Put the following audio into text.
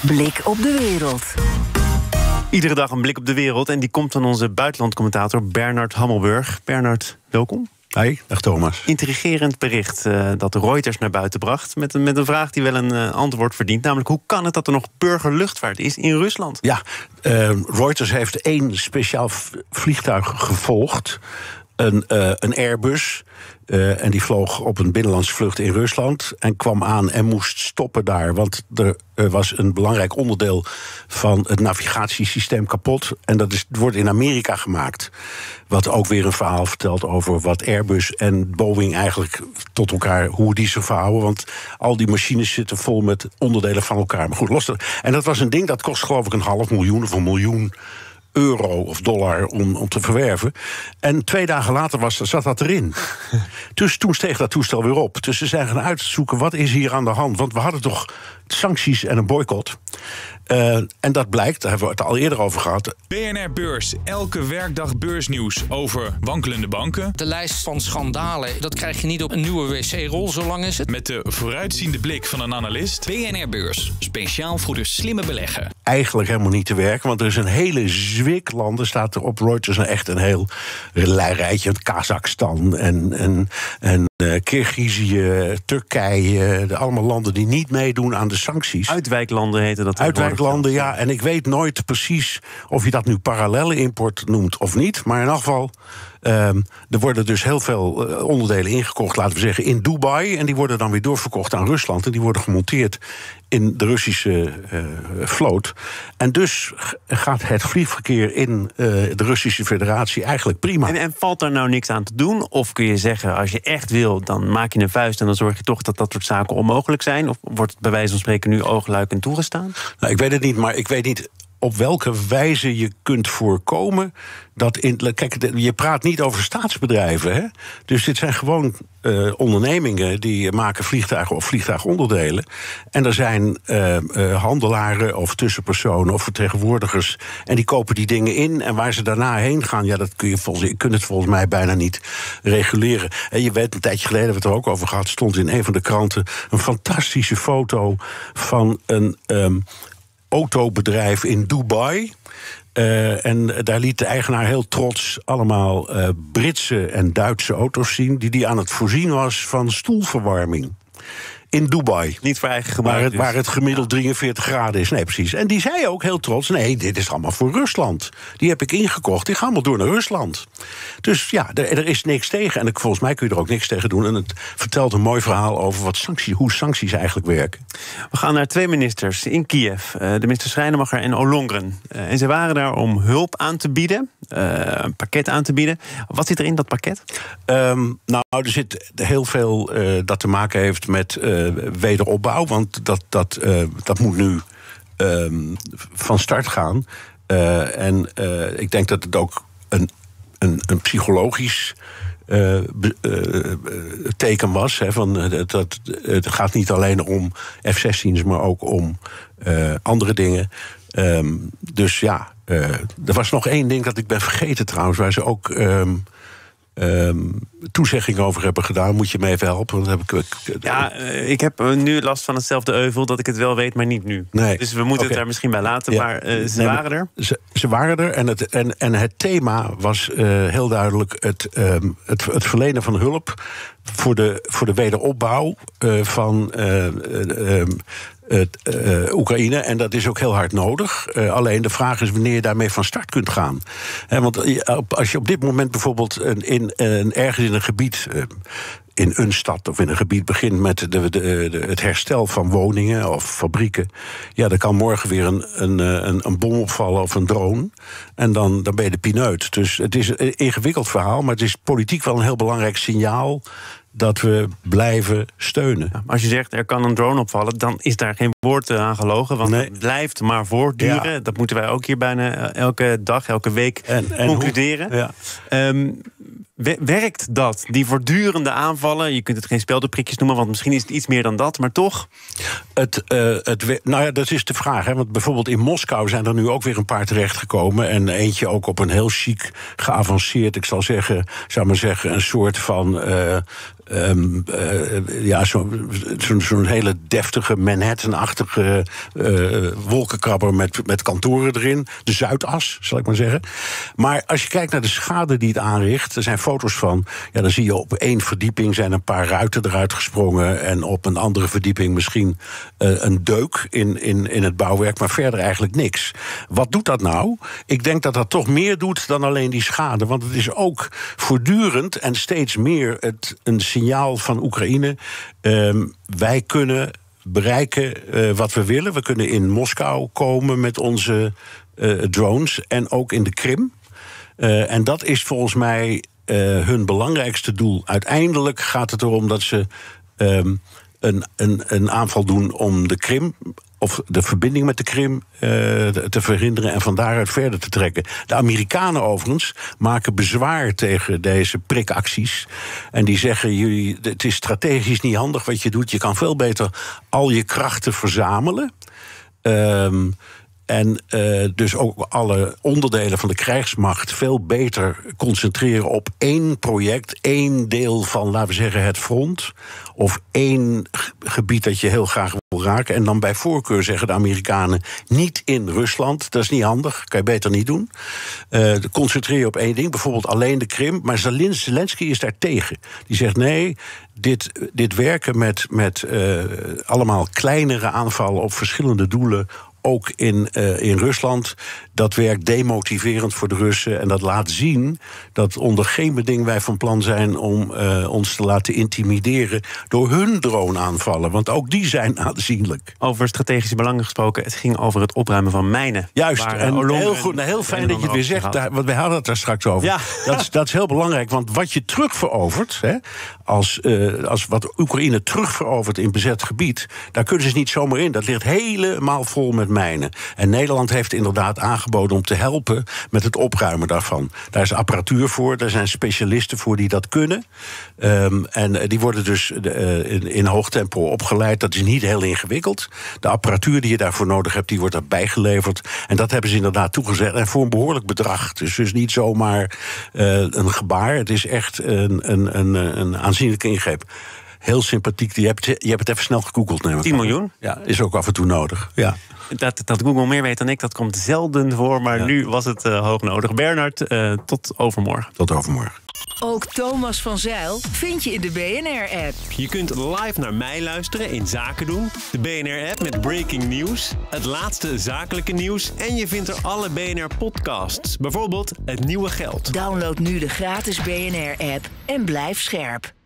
Blik op de wereld. Iedere dag een blik op de wereld. En die komt van onze buitenlandcommentator Bernard Hammelburg. Bernard, welkom. Hoi, dag Thomas. Intrigerend bericht dat Reuters naar buiten bracht. Met een vraag die wel een antwoord verdient. Namelijk, hoe kan het dat er nog burgerluchtvaart is in Rusland? Ja, Reuters heeft één speciaal vliegtuig gevolgd. Een Airbus. En die vloog op een binnenlandse vlucht in Rusland en kwam aan en moest stoppen daar. Want er was een belangrijk onderdeel van het navigatiesysteem kapot. En dat wordt in Amerika gemaakt. Wat ook weer een verhaal vertelt over wat Airbus en Boeing eigenlijk tot elkaar, hoe die ze verhouden. Want al die machines zitten vol met onderdelen van elkaar. Maar goed, los dat. En dat was een ding dat kost geloof ik €500,000 of €1 miljoen of dollar om te verwerven. En 2 dagen later zat dat erin. Dus toen steeg dat toestel weer op. Dus ze zijn gaan uitzoeken, wat is hier aan de hand? Want we hadden toch sancties en een boycott. En dat blijkt, daar hebben we het al eerder over gehad. BNR Beurs, elke werkdag beursnieuws over wankelende banken. De lijst van schandalen, dat krijg je niet op een nieuwe wc-rol, zo lang is het. Met de vooruitziende blik van een analist. BNR Beurs, speciaal voor de slimme belegger. Eigenlijk helemaal niet te werken, want er is een hele zwik landen, staat er op Reuters, echt een heel rijtje. Kazachstan en Kyrgyzije, Turkije, allemaal landen die niet meedoen aan de sancties. Uitwijklanden heten dat. Uitwijklanden, ja. En ik weet nooit precies of je dat nu parallelle import noemt of niet. Maar in elk geval, er worden dus heel veel onderdelen ingekocht, laten we zeggen, in Dubai. En die worden dan weer doorverkocht aan Rusland. En die worden gemonteerd in de Russische vloot. En dus gaat het vliegverkeer in de Russische Federatie eigenlijk prima. En valt daar nou niks aan te doen? Of kun je zeggen, als je echt wil, dan maak je een vuist en dan zorg je toch dat dat soort zaken onmogelijk zijn? Of wordt het bij wijze van spreken nu oogluikend toegestaan? Nou, ik weet het niet, maar ik weet niet op welke wijze je kunt voorkomen dat kijk, je praat niet over staatsbedrijven, hè? Dus dit zijn gewoon ondernemingen die maken vliegtuigen of vliegtuigonderdelen. En er zijn handelaren of tussenpersonen of vertegenwoordigers en die kopen die dingen in. En waar ze daarna heen gaan, ja, dat kun je volgens mij bijna niet reguleren. En je weet, een tijdje geleden hebben we het er ook over gehad, stond in een van de kranten een fantastische foto van een autobedrijf in Dubai. En daar liet de eigenaar heel trots allemaal Britse en Duitse auto's zien die aan het voorzien was van stoelverwarming. In Dubai. Niet voor eigen gebruik. Waar het gemiddeld 43 graden is. Nee, precies. En die zei ook heel trots, nee, dit is allemaal voor Rusland. Die heb ik ingekocht. Die gaan allemaal door naar Rusland. Dus ja, er is niks tegen. En volgens mij kun je er ook niks tegen doen. En het vertelt een mooi verhaal over hoe sancties eigenlijk werken. We gaan naar 2 ministers in Kiev. De minister Schreinemacher en Ollongren. En ze waren daar om hulp aan te bieden. Een pakket aan te bieden. Wat zit er in dat pakket? Nou, er zit heel veel dat te maken heeft met wederopbouw, want dat moet nu van start gaan. Ik denk dat het ook een psychologisch teken was. Hè, van, het gaat niet alleen om F-16's, maar ook om andere dingen. Dus ja, er was nog één ding dat ik ben vergeten trouwens, waar ze ook toezegging over hebben gedaan. Moet je me even helpen? Want ik heb nu last van hetzelfde euvel, dat ik het wel weet, maar niet nu. Nee. Dus we moeten het daar misschien bij laten, ja. Maar waren er. Ze waren er en het thema was heel duidelijk het verlenen van hulp voor de wederopbouw van Oekraïne. En dat is ook heel hard nodig. Alleen de vraag is wanneer je daarmee van start kunt gaan. Want als je op dit moment bijvoorbeeld ergens in een gebied, in een stad of in een gebied begint met het herstel van woningen of fabrieken, ja, dan kan morgen weer een bom opvallen of een drone. En dan ben je de pineut. Dus het is een ingewikkeld verhaal, maar het is politiek wel een heel belangrijk signaal dat we blijven steunen. Als je zegt, er kan een drone opvallen, dan is daar geen woord aan gelogen, want het blijft maar voortduren. Ja. Dat moeten wij ook hier bijna elke dag, elke week concluderen. Werkt dat? Die voortdurende aanvallen, je kunt het geen speldenprikjes noemen, want misschien is het iets meer dan dat, maar toch? Nou ja, dat is de vraag. Hè? Want bijvoorbeeld in Moskou zijn er nu ook weer een paar terechtgekomen. En eentje ook op een heel chic geavanceerd, ik zou maar zeggen, een soort van... zo'n hele deftige Manhattan-achtige wolkenkrabber met kantoren erin. De Zuidas, zal ik maar zeggen. Maar als je kijkt naar de schade die het aanricht, er zijn foto's van, ja, dan zie je op één verdieping zijn een paar ruiten eruit gesprongen en op een andere verdieping misschien een deuk in het bouwwerk, maar verder eigenlijk niks. Wat doet dat nou? Ik denk dat dat toch meer doet dan alleen die schade, want het is ook voortdurend en steeds meer een signaal van Oekraïne. Wij kunnen bereiken wat we willen. We kunnen in Moskou komen met onze drones en ook in de Krim. En dat is volgens mij hun belangrijkste doel. Uiteindelijk gaat het erom dat ze een aanval doen om de Krim, of de verbinding met de Krim te verhinderen en van daaruit verder te trekken. De Amerikanen overigens maken bezwaar tegen deze prikacties. En die zeggen, jullie, het is strategisch niet handig wat je doet. Je kan veel beter al je krachten verzamelen. En dus ook alle onderdelen van de krijgsmacht veel beter concentreren op één project, één deel van, laten we zeggen, het front, of één gebied dat je heel graag wil raken. En dan bij voorkeur zeggen de Amerikanen, niet in Rusland, dat is niet handig, kan je beter niet doen. Concentreer je op één ding, bijvoorbeeld alleen de Krim, maar Zelensky is daar tegen. Die zegt, nee, dit werken met allemaal kleinere aanvallen op verschillende doelen, ook in Rusland, dat werkt demotiverend voor de Russen. En dat laat zien dat onder geen beding wij van plan zijn om ons te laten intimideren door hun droneaanvallen. Want ook die zijn aanzienlijk. Over strategische belangen gesproken, het ging over het opruimen van mijnen. Juist, en heel goed, nou, heel fijn dat je het weer zegt, want wij hadden het daar straks over. Ja. Dat is heel belangrijk, want wat je terugverovert, hè, als wat Oekraïne terugverovert in bezet gebied, daar kunnen ze niet zomaar in. Dat ligt helemaal vol met mijnen. En Nederland heeft inderdaad aangeboden om te helpen met het opruimen daarvan. Daar is apparatuur voor, daar zijn specialisten voor die dat kunnen. En die worden dus in hoog tempo opgeleid. Dat is niet heel ingewikkeld. De apparatuur die je daarvoor nodig hebt, die wordt daarbij geleverd. En dat hebben ze inderdaad toegezegd. En voor een behoorlijk bedrag. Dus niet zomaar een gebaar. Het is echt een aanzienlijke ingreep. Heel sympathiek. Je hebt het even snel gegoogeld. 10 miljoen? Ja, is ook af en toe nodig. Ja. Dat Google meer weet dan ik, dat komt zelden voor. Maar nu was het hoog nodig. Bernard, tot overmorgen. Tot overmorgen. Ook Thomas van Zijl vind je in de BNR-app. Je kunt live naar mij luisteren in Zaken doen. De BNR-app met breaking nieuws, het laatste zakelijke nieuws. En je vindt er alle BNR-podcasts. Bijvoorbeeld Het Nieuwe Geld. Download nu de gratis BNR-app en blijf scherp.